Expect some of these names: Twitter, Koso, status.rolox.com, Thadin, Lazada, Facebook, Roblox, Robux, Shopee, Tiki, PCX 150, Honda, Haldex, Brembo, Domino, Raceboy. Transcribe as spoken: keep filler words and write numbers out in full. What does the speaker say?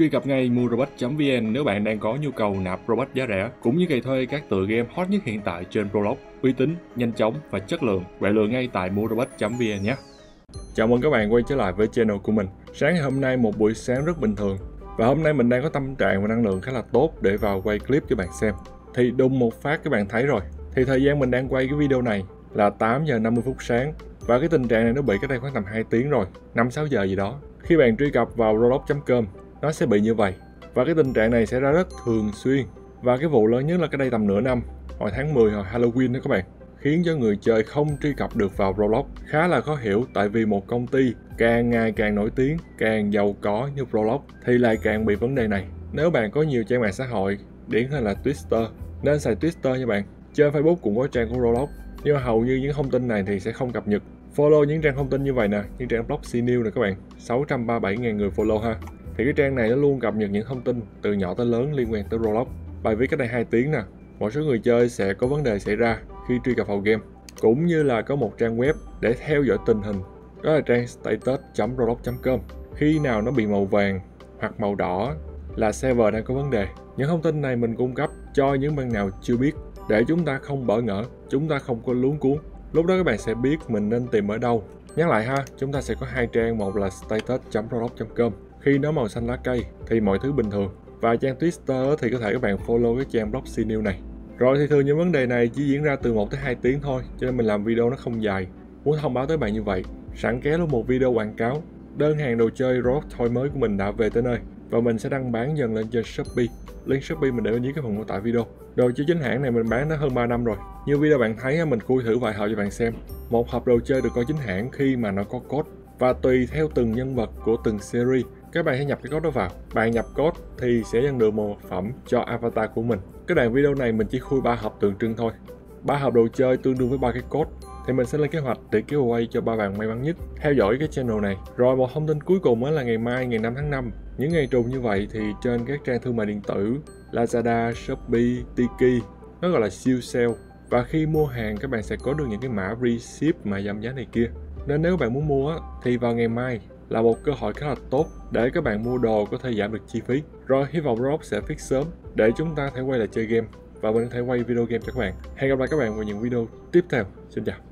truy cập ngay mua roblox chấm vn nếu bạn đang có nhu cầu nạp Robux giá rẻ cũng như cày thuê các tựa game hot nhất hiện tại trên Roblox, uy tín, nhanh chóng và chất lượng. Bạn lựa ngay tại mua roblox chấm vn nhé. Chào mừng các bạn quay trở lại với channel của mình. Sáng ngày hôm nay một buổi sáng rất bình thường và hôm nay mình đang có tâm trạng và năng lượng khá là tốt để vào quay clip cho bạn xem. Thì đùng một phát các bạn thấy rồi, thì thời gian mình đang quay cái video này là tám giờ năm mươi phút sáng và cái tình trạng này nó bị cách đây khoảng tầm hai tiếng rồi, năm sáu giờ gì đó. Khi bạn truy cập vào roblox chấm com nó sẽ bị như vậy và cái tình trạng này xảy ra rất thường xuyên. Và cái vụ lớn nhất là cái đây tầm nửa năm, hồi tháng mười hồi Halloween đó các bạn, khiến cho người chơi không truy cập được vào Roblox. Khá là khó hiểu tại vì một công ty càng ngày càng nổi tiếng, càng giàu có như Roblox thì lại càng bị vấn đề này. Nếu bạn có nhiều trang mạng xã hội, điển hình là Twitter, nên xài Twitter nha bạn. Trên Facebook cũng có trang của Roblox, nhưng hầu như những thông tin này thì sẽ không cập nhật. Follow những trang thông tin như vậy nè, như trang blog C News nè các bạn, sáu trăm ba mươi bảy nghìn người follow ha. Thì cái trang này nó luôn cập nhật những thông tin từ nhỏ tới lớn liên quan tới Roblox. Bài viết cách đây hai tiếng nè, một số người chơi sẽ có vấn đề xảy ra khi truy cập vào game, cũng như là có một trang web để theo dõi tình hình, đó là trang status chấm rolox chấm com. Khi nào nó bị màu vàng hoặc màu đỏ là server đang có vấn đề. Những thông tin này mình cung cấp cho những bạn nào chưa biết để chúng ta không bỡ ngỡ, chúng ta không có luống cuốn. Lúc đó các bạn sẽ biết mình nên tìm ở đâu. Nhắc lại ha, chúng ta sẽ có hai trang, một là status chấm rolox chấm com. Khi nó màu xanh lá cây thì mọi thứ bình thường. Và trang Twitter thì có thể các bạn follow cái trang blog C News này. Rồi thì thường những vấn đề này chỉ diễn ra từ một tới hai tiếng thôi, cho nên mình làm video nó không dài. Muốn thông báo tới bạn như vậy, sẵn ké luôn một video quảng cáo. Đơn hàng đồ chơi Roblox toy mới của mình đã về tới nơi và mình sẽ đăng bán dần lên trên Shopee. Link Shopee mình để ở dưới cái phần mô tả video. Đồ chơi chính hãng này mình bán nó hơn ba năm rồi. Như video bạn thấy mình khui thử vài hộp cho bạn xem. Một hộp đồ chơi được coi chính hãng khi mà nó có code và tùy theo từng nhân vật của từng series, các bạn hãy nhập cái code đó vào. Bạn nhập code thì sẽ nhận được một vật phẩm cho avatar của mình. Cái đoạn video này mình chỉ khui ba hộp tượng trưng thôi. Ba hộp đồ chơi tương đương với ba cái code. Thì mình sẽ lên kế hoạch để giveaway cho ba bạn may mắn nhất. Theo dõi cái channel này. Rồi một thông tin cuối cùng mới là ngày mai ngày năm tháng năm. Những ngày trùng như vậy thì trên các trang thương mại điện tử Lazada, Shopee, Tiki, nó gọi là siêu sale. Và khi mua hàng các bạn sẽ có được những cái mã reship mà giảm giá này kia. Nên nếu các bạn muốn mua thì vào ngày mai là một cơ hội khá là tốt để các bạn mua đồ có thể giảm được chi phí. Rồi hy vọng Roblox sẽ fix sớm để chúng ta có thể quay lại chơi game và mình có thể quay video game cho các bạn. Hẹn gặp lại các bạn vào những video tiếp theo. Xin chào.